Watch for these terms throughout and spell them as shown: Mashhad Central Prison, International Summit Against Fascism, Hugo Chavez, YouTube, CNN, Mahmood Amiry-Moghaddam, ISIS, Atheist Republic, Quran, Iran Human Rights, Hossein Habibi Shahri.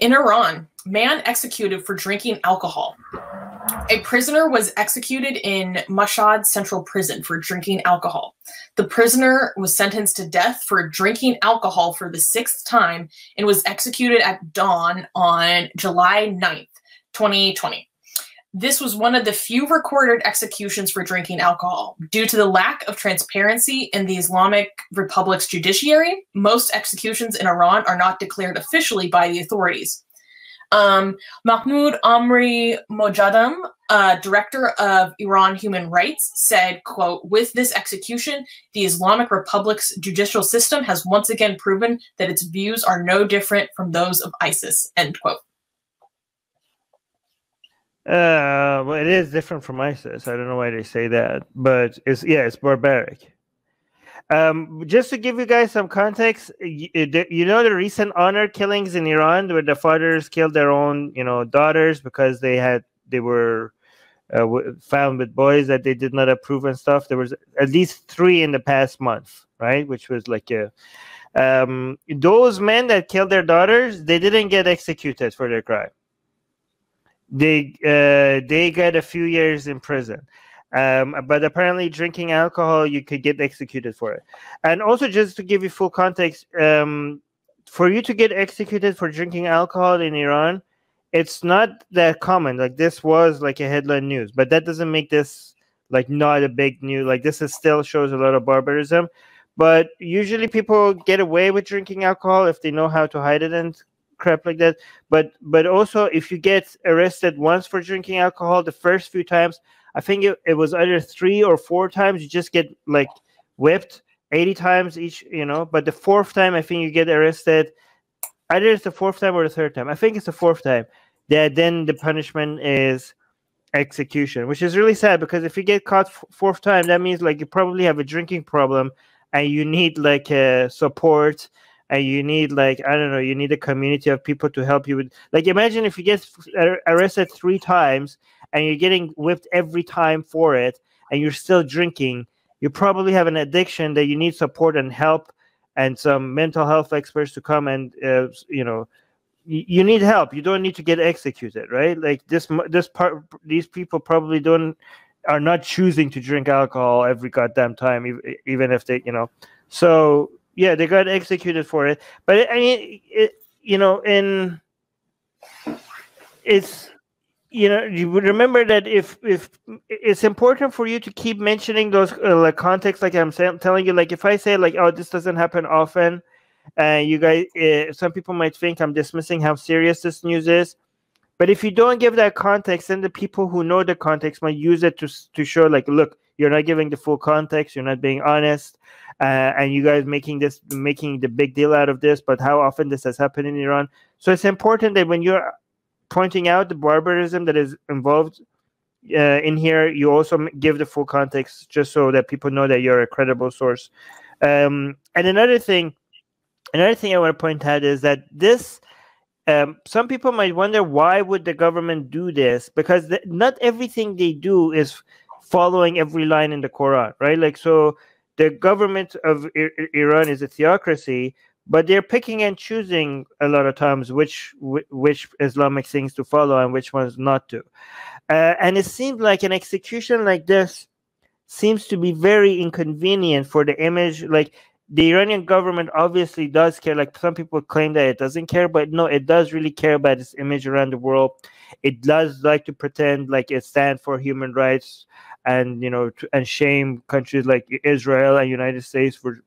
In Iran, man executed for drinking alcohol. A prisoner was executed in Mashhad Central Prison for drinking alcohol. The prisoner was sentenced to death for drinking alcohol for the 6th time and was executed at dawn on July 9th, 2020. This was one of the few recorded executions for drinking alcohol. Due to the lack of transparency in the Islamic Republic's judiciary, most executions in Iran are not declared officially by the authorities. Mahmood Amiry-Moghaddam, director of Iran Human Rights, said, quote, "With this execution, the Islamic Republic's judicial system has once again proven that its views are no different from those of ISIS," end quote. Well, it is different from ISIS. I don't know why they say that, but it's, yeah, it's barbaric. Just to give you guys some context, you know the recent honor killings in Iran where the fathers killed their own, daughters because they were found with boys that they did not approve and stuff. There was at least 3 in the past month, right? Which was like a, those men that killed their daughters, they didn't get executed for their crime. They got a few years in prison. But apparently drinking alcohol, you could get executed for it. And also, just to give you full context, for you to get executed for drinking alcohol in Iran, it's not that common. Like, this was like a headline news, but that doesn't make this like not a big news. Like, this is still shows a lot of barbarism, but usually people get away with drinking alcohol if they know how to hide it and crap like that. But also, if you get arrested once for drinking alcohol, the first few times, I think it was either 3 or 4 times, you just get like whipped 80 times each, but the 4th time, I think you get arrested. Either it's the 4th time or the 3rd time. I think it's the 4th time that then the punishment is execution, which is really sad, because if you get caught 4th time, that means like you probably have a drinking problem and you need like support. And you need, like, I don't know, you need a community of people to help you with. Like, imagine if you get arrested 3 times and you're getting whipped every time for it and you're still drinking, you probably have an addiction that you need support and help and some mental health experts to come and, you need help. You don't need to get executed, right? Like, this part, these people probably are not choosing to drink alcohol every goddamn time, even if they, so... Yeah, they got executed for it, but I mean, you would remember that if it's important for you to keep mentioning those like contexts, like I'm telling you, like if I say like, oh, this doesn't happen often, you guys, some people might think I'm dismissing how serious this news is, but if you don't give that context, then the people who know the context might use it to show like, look, you're not giving the full context, you're not being honest. And you guys making the big deal out of this, but how often this has happened in Iran. So it's important that when you're pointing out the barbarism that is involved in here, you also give the full context, just so that people know that you're a credible source. And another thing I want to point out is that this, some people might wonder, why would the government do this? Because not everything they do is following every line in the Quran, right? Like, so... The government of Iran is a theocracy, but they're picking and choosing a lot of times which Islamic things to follow and which ones not to. And it seems like an execution like this seems to be very inconvenient for the image. Like, the Iranian government obviously does care. Like, some people claim that it doesn't care, but no, it does really care about its image around the world. It does like to pretend like it stands for human rights, and and shame countries like Israel and United States for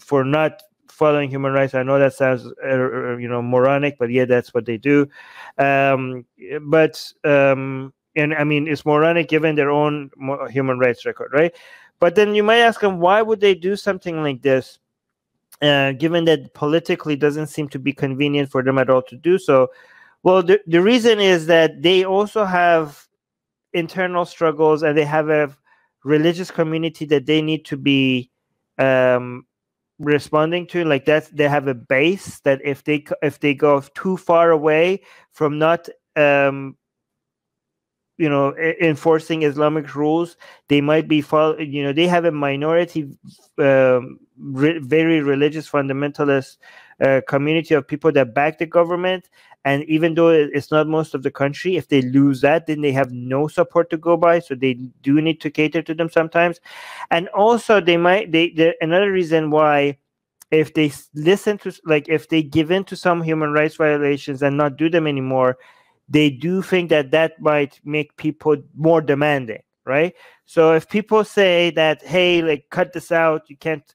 for not following human rights. I know that sounds moronic, but yeah, that's what they do. And I mean, it's moronic given their own human rights record, right? But then you might ask them, why would they do something like this, given that politically doesn't seem to be convenient for them at all to do so? Well, the reason is that they also have internal struggles, and they have a religious community that they need to be responding to. Like, that they have a base that if they go too far away from not enforcing Islamic rules, they might be they have a minority very religious fundamentalist community of people that back the government. And even though it's not most of the country, if they lose that, then they have no support to go by. So they do need to cater to them sometimes. And also they might, another reason why, if they listen to, like, if they give in to some human rights violations and not do them anymore, they do think that that might make people more demanding, right? So if people say that, hey, like, cut this out, you can't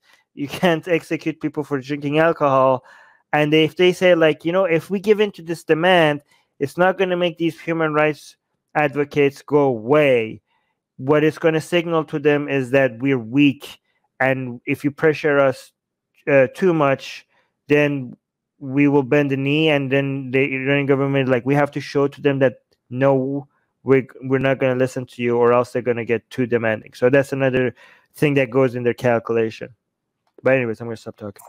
execute people for drinking alcohol, and if they say, like, you know, if we give in to this demand, it's not going to make these human rights advocates go away. What it's going to signal to them is that we're weak, and if you pressure us too much, then we will bend the knee. And then the Iranian government, like, we have to show to them that no, we're not going to listen to you, or else they're going to get too demanding. So that's another thing that goes in their calculation. But anyways, I'm going to stop talking.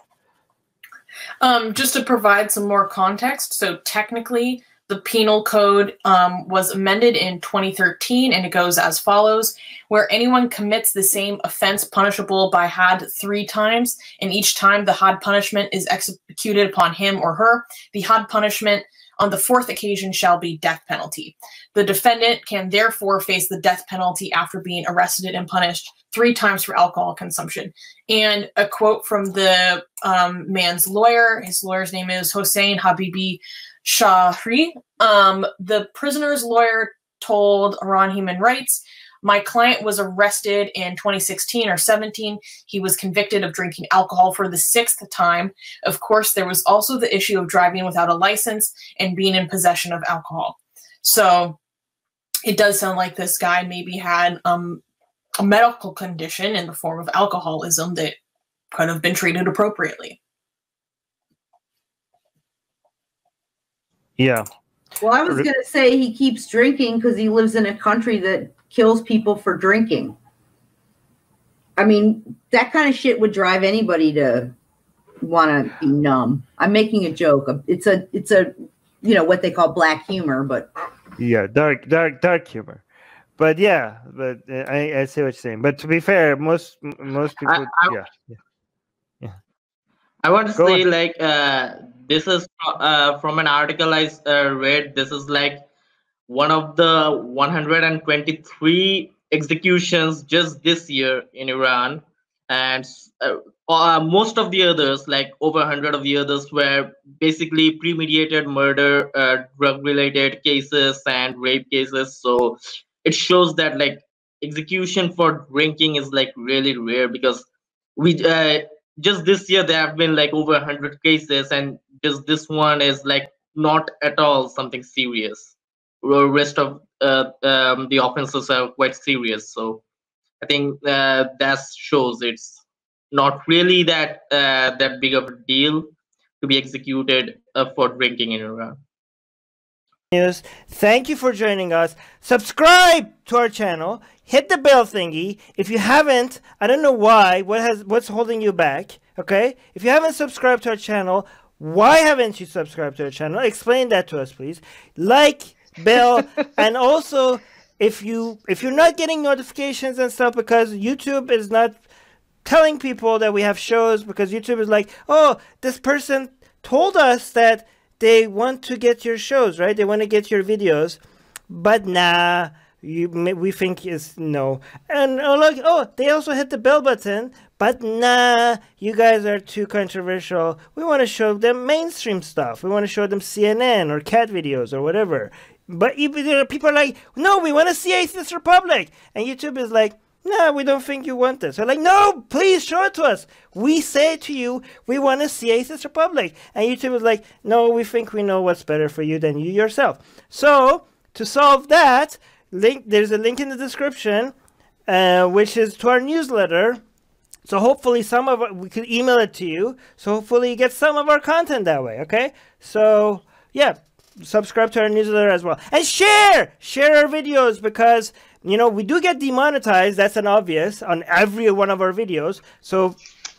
Just to provide some more context, so technically the penal code was amended in 2013, and it goes as follows, where anyone commits the same offense punishable by had 3 times, and each time the had punishment is executed upon him or her, the had punishment on the 4th occasion shall be death penalty. The defendant can therefore face the death penalty after being arrested and punished 3 times for alcohol consumption. And a quote from the man's lawyer, his lawyer's name is Hossein Habibi Shahri. The prisoner's lawyer told Iran Human Rights, my client was arrested in 2016 or 17. He was convicted of drinking alcohol for the 6th time. Of course, there was also the issue of driving without a license and being in possession of alcohol. So it does sound like this guy maybe had a medical condition in the form of alcoholism that could have been treated appropriately. Yeah. Well, I was going to say he keeps drinking because he lives in a country that kills people for drinking. I mean, that kind of shit would drive anybody to want to be numb. I'm making a joke. It's a, you know, what they call black humor, but yeah, dark humor. But yeah, but I see what you're saying. But to be fair, most people, I want to say, like, this is from an article I read. This is like one of the 123 executions just this year in Iran, and most of the others, like over 100 of the others, were basically premeditated murder, drug-related cases, and rape cases. So it shows that, like, execution for drinking is, like, really rare, because we just this year there have been, like, over 100 cases, and just this one is, like, not at all something serious. The rest of the offenses are quite serious. So I think that shows it's not really that that big of a deal to be executed for drinking in Iran. News. Thank you for joining us. Subscribe to our channel. Hit the bell thingy. If you haven't, I don't know why. What's holding you back? Okay. If you haven't subscribed to our channel, why haven't you subscribed to our channel? Explain that to us, please. Like. Bell, and also if you're not getting notifications and stuff because YouTube is not telling people that we have shows, because YouTube is like, oh, this person told us that they want to get your shows, right? They want to get your videos, but nah, we think is no. And oh, look, oh, they also hit the bell button, but nah, you guys are too controversial. We want to show them mainstream stuff. We want to show them CNN or cat videos or whatever. But people are like, no, we want to see Atheist Republic. And YouTube is like, no, we don't think you want this. They're like, no, please show it to us. We say to you, we want to see Atheist Republic. And YouTube is like, no, we think we know what's better for you than you yourself. So to solve that, there's a link in the description, which is to our newsletter. So hopefully we could email it to you. So hopefully you get some of our content that way, okay? So yeah. Subscribe to our newsletter as well, and share our videos, because you know we do get demonetized. That's an obvious on every one of our videos, so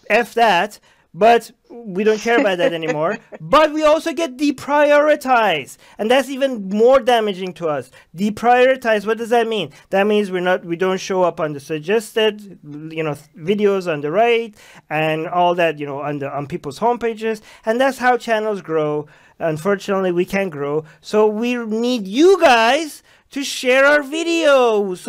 F that. But we don't care about that anymore. But we also get deprioritized. And that's even more damaging to us. Deprioritized, what does that mean? That means we don't show up on the suggested, videos on the right and all that, on people's homepages. And that's how channels grow. Unfortunately, we can't grow. So we need you guys to share our videos.